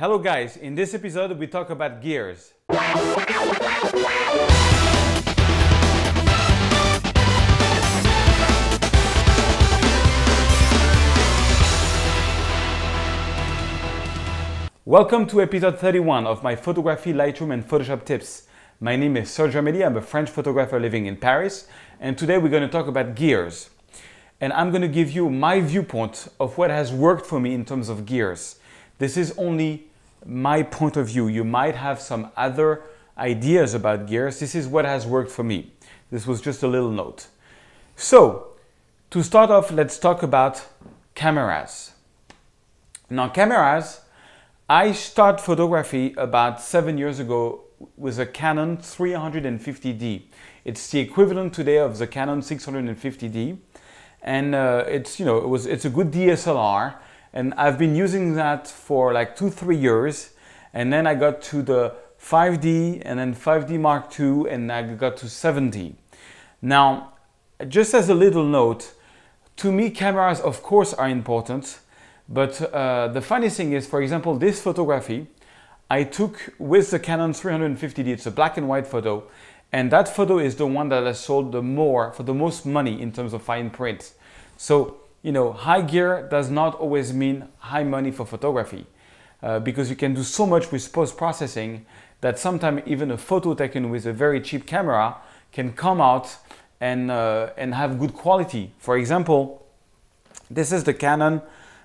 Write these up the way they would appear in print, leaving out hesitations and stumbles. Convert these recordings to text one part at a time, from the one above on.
Hello guys, in this episode we talk about gears. Welcome to episode 31 of my photography, Lightroom and Photoshop tips. My name is Serge Ramelli, I'm a French photographer living in Paris, and today we're going to talk about gears. And I'm going to give you my viewpoint of what has worked for me in terms of gears. This is only my point of view. You might have some other ideas about gears. This is what has worked for me. This was just a little note. So, to start off, let's talk about cameras. Now, cameras, I started photography about 7 years ago with a Canon 350D. It's the equivalent today of the Canon 650D. And it's a good DSLR. And I've been using that for like 2-3 years, and then I got to the 5D and then 5D Mark II, and I got to 7D. Now, just as a little note, to me cameras of course are important, but the funny thing is, for example, this photography I took with the Canon 350D, it's a black and white photo, and that photo is the one that I sold for the most money in terms of fine print. So, you know, high gear does not always mean high money for photography, because you can do so much with post-processing that sometimes even a photo taken with a very cheap camera can come out and have good quality. For example, this is the Canon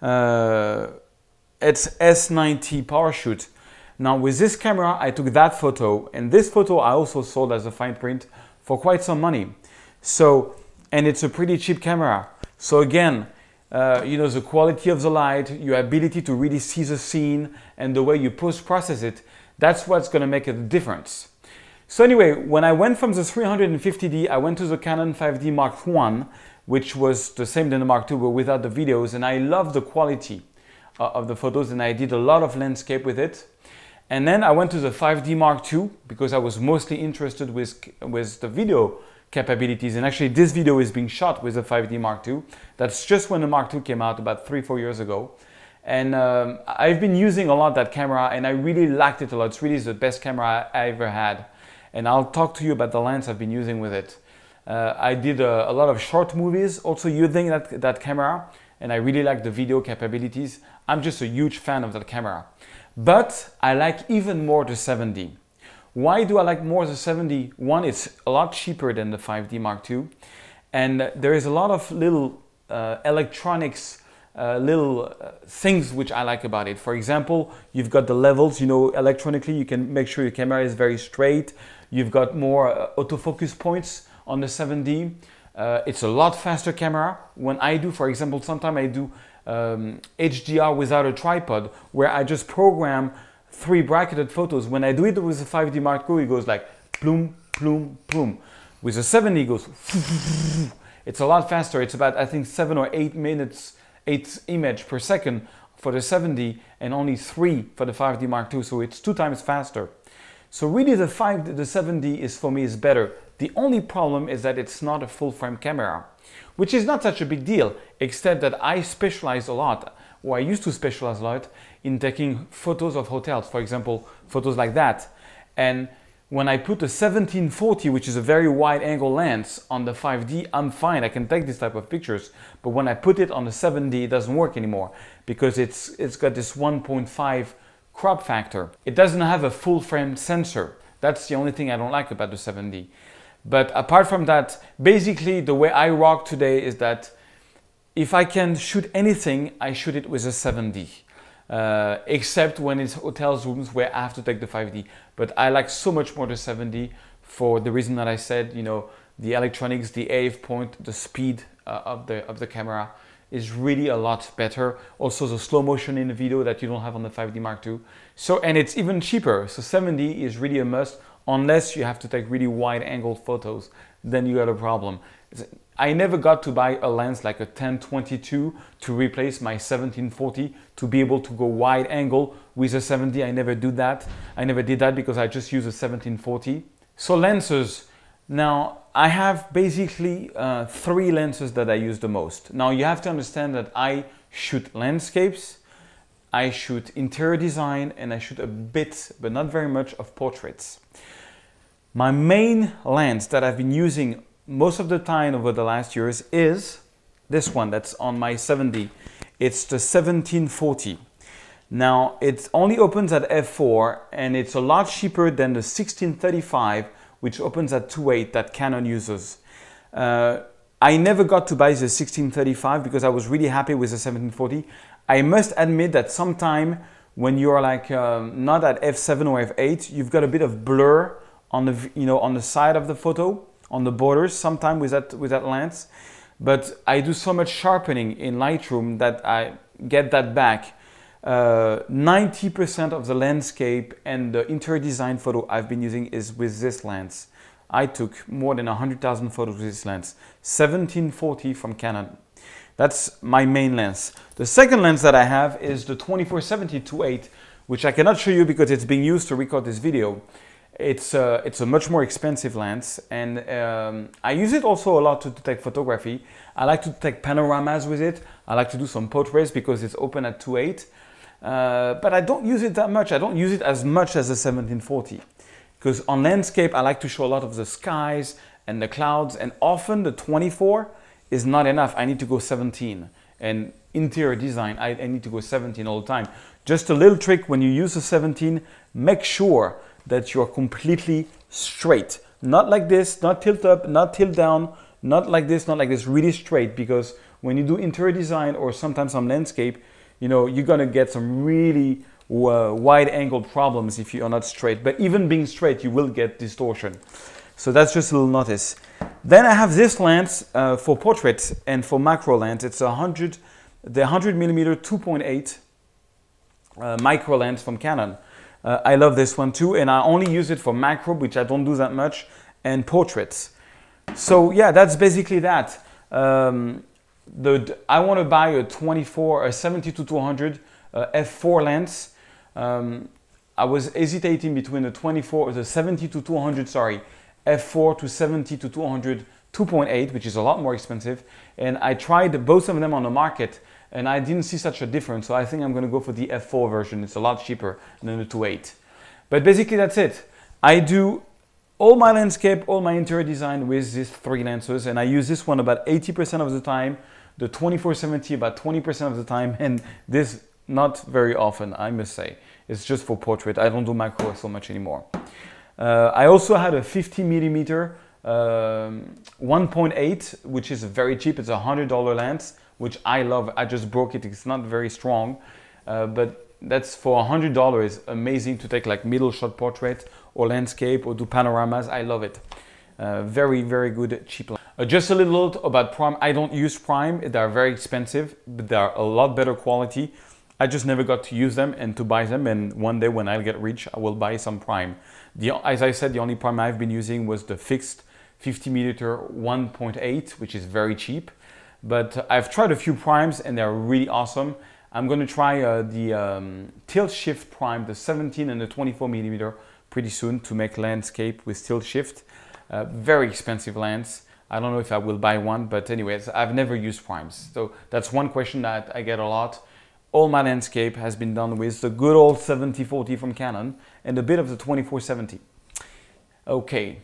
it's S90 PowerShot. Now with this camera I took that photo, and this photo I also sold as a fine print for quite some money. So, and it's a pretty cheap camera. So again, the quality of the light, your ability to really see the scene and the way you post-process it, that's what's going to make a difference. So anyway, when I went from the 350D, I went to the Canon 5D Mark I, which was the same than the Mark II but without the videos, and I loved the quality of the photos, and I did a lot of landscape with it. And then I went to the 5D Mark II because I was mostly interested with the video capabilities, and actually this video is being shot with the 5D Mark II. That's just when the Mark II came out about 3-4 years ago, and I've been using a lot that camera, and I really liked it a lot. It's really the best camera I ever had, and I'll talk to you about the lens I've been using with it. I did a lot of short movies also using that camera, and I really like the video capabilities. I'm just a huge fan of that camera, but I like even more the 7D. Why do I like more the 7D? One, it's a lot cheaper than the 5D Mark II, and there is a lot of little electronics, things which I like about it. For example, you've got the levels, electronically you can make sure your camera is very straight. You've got more autofocus points on the 7D. It's a lot faster camera. When I do, for example, sometimes I do HDR without a tripod, where I just program 3 bracketed photos. When I do it with the 5D Mark II, it goes like plum, plum, plum. With the 7D, it goes. It's a lot faster. It's about, I think, 7 or 8 minutes, 8 image per second for the 7D, and only 3 for the 5D Mark II. So it's 2 times faster. So really, the 7D is, for me, is better. The only problem is that it's not a full-frame camera, which is not such a big deal, except that I specialize a lot. Or I used to specialize a lot in taking photos of hotels, for example, photos like that. And when I put a 1740, which is a very wide angle lens, on the 5D, I'm fine, I can take this type of pictures. But when I put it on the 7D, it doesn't work anymore, because it's got this 1.5 crop factor. It doesn't have a full frame sensor. That's the only thing I don't like about the 7D. But apart from that, basically the way I rock today is that if I can shoot anything, I shoot it with a 7D, except when it's hotel rooms where I have to take the 5D. But I like so much more the 7D for the reason that I said, the electronics, the AF point, the speed of the camera is really a lot better. Also the slow motion in the video that you don't have on the 5D Mark II. So, and it's even cheaper. So 7D is really a must, unless you have to take really wide angle photos, then you got a problem. I never got to buy a lens like a 10-22 to replace my 17-40 to be able to go wide angle with a 7D. I never do that. I never did that because I just use a 17-40. So lenses. Now I have basically 3 lenses that I use the most. Now you have to understand that I shoot landscapes, I shoot interior design and I shoot a bit, but not very much, of portraits. My main lens that I've been using most of the time over the last years is this one that's on my 7D. It's the 1740. Now, it only opens at f4 and it's a lot cheaper than the 1635, which opens at 2.8 that Canon uses. I never got to buy the 1635 because I was really happy with the 1740. I must admit that sometime when you're like not at f7 or f8, you've got a bit of blur on the, you know, on the side of the photo, on the borders, sometime with that lens. But I do so much sharpening in Lightroom that I get that back. 90% of the landscape and the interior design photo I've been using is with this lens. I took more than 100,000 photos with this lens. 1740 from Canon. That's my main lens. The second lens that I have is the 24-70-2.8, which I cannot show you because it's being used to record this video. It's a much more expensive lens, and I use it also a lot to detect photography. I like to take panoramas with it. I like to do some portraits because it's open at 2.8, but I don't use it that much. I don't use it as much as the 1740 because on landscape I like to show a lot of the skies and the clouds, and often the 24 is not enough. I need to go 17, and interior design I need to go 17 all the time. Just a little trick: when you use the 17, make sure that you're completely straight. Not like this, not tilt up, not tilt down, not like this, really straight, because when you do interior design or sometimes some landscape, you know, you're gonna get some really wide angle problems if you are not straight. But even being straight, you will get distortion. So that's just a little notice. Then I have this lens for portraits and for macro lens. It's the 100mm 2.8 micro lens from Canon. I love this one too, and I only use it for macro, which I don't do that much, and portraits. So yeah, that's basically that. I want to buy a 70-200 f4 lens. I was hesitating between the 70-200, sorry, f4 to 70-200 2.8, which is a lot more expensive, and I tried both of them on the market, and I didn't see such a difference, so I think I'm going to go for the f4 version. It's a lot cheaper than the 2.8. But basically that's it. I do all my landscape, all my interior design with these three lenses, and I use this one about 80% of the time, the 24-70 about 20% of the time, and this not very often, I must say. It's just for portrait. I don't do macro so much anymore. I also had a 50mm 1.8, which is very cheap. It's a $100 lens, which I love. I just broke it. It's not very strong, but that's for $100. Amazing to take like middle shot portrait or landscape or do panoramas. I love it. Very, very good cheap lens. Just a little about prime. I don't use prime. They are very expensive, but they are a lot better quality. I just never got to use them and to buy them, and one day when I get rich, I will buy some prime. As I said, the only prime I've been using was the fixed 50mm 1.8, which is very cheap. But I've tried a few primes and they're really awesome. I'm going to try the tilt shift prime, the 17 and the 24mm pretty soon to make landscape with tilt shift. Very expensive lens. I don't know if I will buy one, but anyways, I've never used primes. So that's one question that I get a lot. All my landscape has been done with the good old 7040 from Canon and a bit of the 24-70. Okay,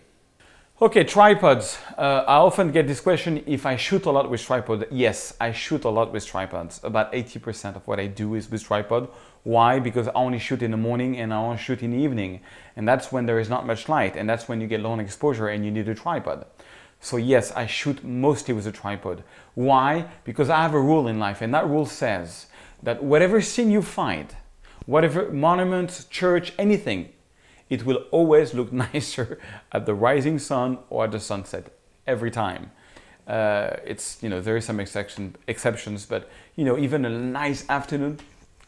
tripods. I often get this question if I shoot a lot with tripod. Yes, I shoot a lot with tripods. About 80% of what I do is with tripod. Why? Because I only shoot in the morning and I only shoot in the evening. And that's when there is not much light, and that's when you get long exposure and you need a tripod. So yes, I shoot mostly with a tripod. Why? Because I have a rule in life, and that rule says that whatever scene you find, whatever monument, church, anything, it will always look nicer at the rising sun or at the sunset every time. It's, you know, there is some exceptions, but you know, even a nice afternoon,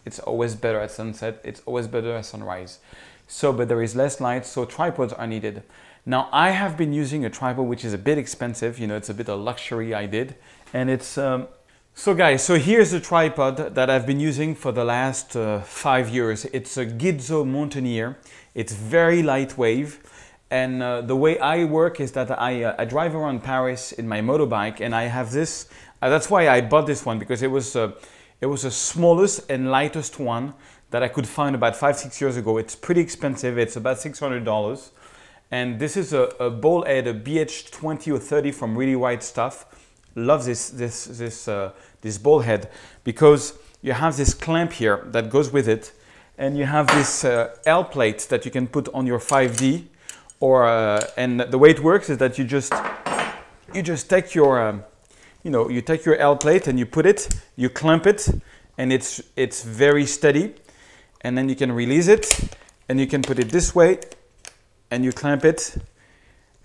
it's always better at sunset. It's always better at sunrise. So, but there is less light, so tripods are needed. Now, I have been using a tripod which is a bit expensive. You know, it's a bit of luxury I did, and it's. So guys, so here's the tripod that I've been using for the last 5 years. It's a Gitzo Mountaineer. It's very lightweight, and the way I work is that I drive around Paris in my motorbike, and I have this. That's why I bought this one, because It was the smallest and lightest one that I could find about 5-6 years ago. It's pretty expensive, it's about $600. And this is a bowl head, a BH20 or 30 from Really Right Stuff. Love this bowl head because you have this clamp here that goes with it, and you have this L plate that you can put on your 5D. And the way it works is that you just take your you take your L plate and you put it, you clamp it, and it's very steady. And then you can release it, and you can put it this way, and you clamp it,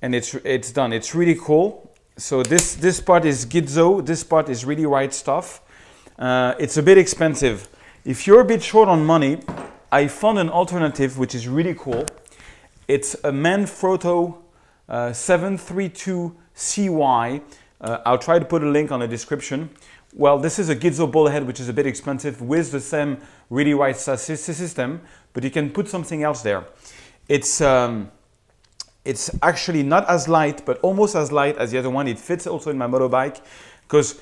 and it's done. It's really cool. So this part is Gitzo. This part is Really Right Stuff. It's a bit expensive. If you're a bit short on money, I found an alternative which is really cool. It's a Manfrotto 732CY. I'll try to put a link on the description. Well, this is a Gitzo bullhead, which is a bit expensive with the same Really Right system, but you can put something else there. It's actually not as light, but almost as light as the other one. It fits also in my motorbike because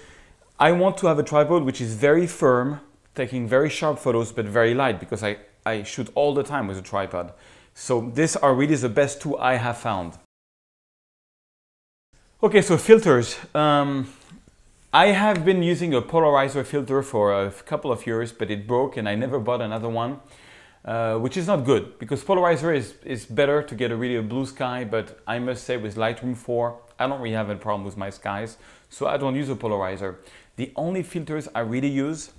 I want to have a tripod which is very firm, taking very sharp photos, but very light because I shoot all the time with a tripod. So these are really the best two I have found. Okay, so filters. I have been using a polarizer filter for a couple of years, but it broke and I never bought another one, which is not good because polarizer is better to get a blue sky, but I must say with Lightroom 4, I don't really have a problem with my skies, so I don't use a polarizer. The only filters I really use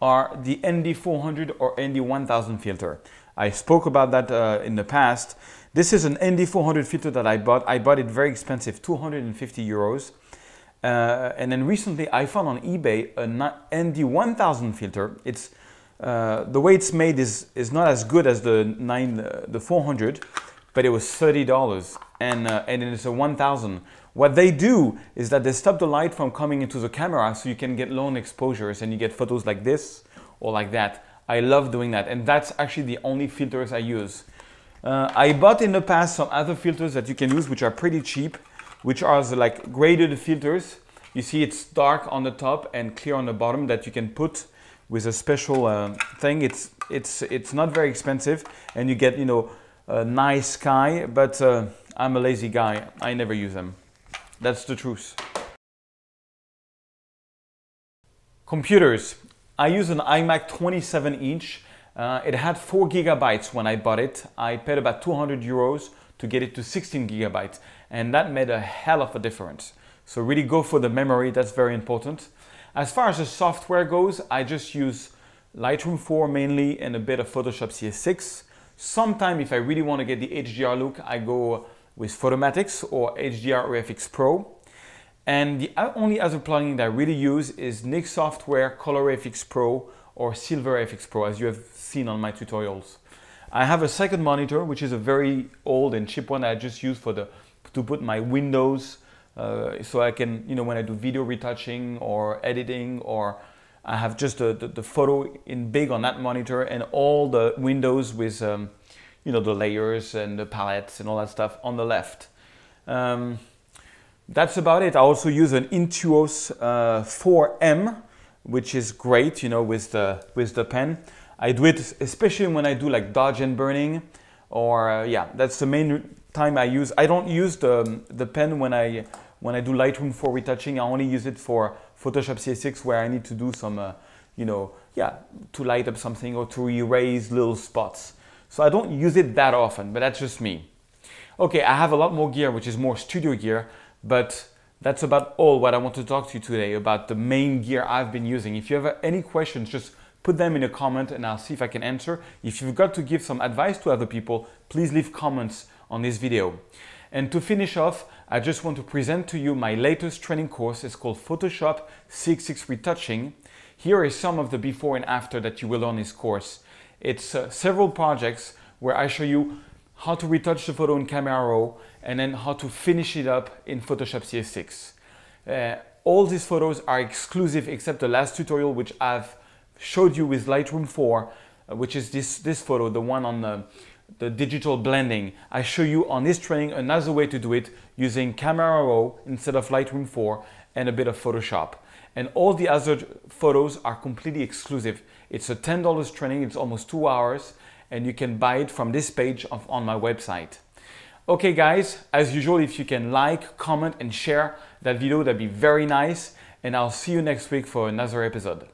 are the ND400 or ND1000 filter. I spoke about that in the past. This is an ND400 filter that I bought. I bought it very expensive, 250 euros. And then recently I found on eBay an ND1000 filter. It's, the way it's made is not as good as the 400, but it was $30 and it's a 1000. What they do is that they stop the light from coming into the camera so you can get long exposures and you get photos like this or like that. I love doing that, and that's actually the only filters I use. I bought in the past some other filters that you can use which are pretty cheap, which are the, like, graded filters. You see it's dark on the top and clear on the bottom that you can put with a special thing. It's not very expensive and you get, a nice sky, but I'm a lazy guy. I never use them. That's the truth. Computers. I use an iMac 27-inch. It had 4 GB when I bought it. I paid about 200 euros to get it to 16 GB, and that made a hell of a difference. So really go for the memory, that's very important. As far as the software goes, I just use Lightroom 4 mainly and a bit of Photoshop CS6. Sometimes if I really want to get the HDR look, I go with Photomatix or HDR Efex Pro. And the only other plugin that I really use is Nik Software, Color Efex Pro, or Silver Efex Pro, as you have seen on my tutorials. I have a second monitor, which is a very old and cheap one I just use to put my windows, so I can, when I do video retouching or editing, or I have just the photo in big on that monitor and all the windows with, the layers and the palettes and all that stuff on the left. That's about it. I also use an Intuos 4M, which is great, with the pen. I do it especially when I do like dodge and burning, or yeah, that's the main time I use. I don't use the pen when I do Lightroom 4 retouching. I only use it for Photoshop CS6 where I need to do some, to light up something or to erase little spots. So I don't use it that often, but that's just me. Okay, I have a lot more gear, which is more studio gear. But that's about all what I want to talk to you today about the main gear I've been using. If you have any questions, just put them in a comment and I'll see if I can answer. If you've got to give some advice to other people, please leave comments on this video. And to finish off, I just want to present to you my latest training course. It's called Photoshop CS6 Retouching. Here is some of the before and after that you will learn in this course. It's several projects where I show you how to retouch the photo in Camera Raw, and then how to finish it up in Photoshop CS6. All these photos are exclusive except the last tutorial which I've showed you with Lightroom 4, which is this photo, the one on the digital blending. I show you on this training another way to do it using Camera Raw instead of Lightroom 4 and a bit of Photoshop. and all the other photos are completely exclusive. It's a $10 training, it's almost 2 hours, and you can buy it from this page on my website. Okay guys, as usual, if you can like, comment and share that video, that'd be very nice, and I'll see you next week for another episode.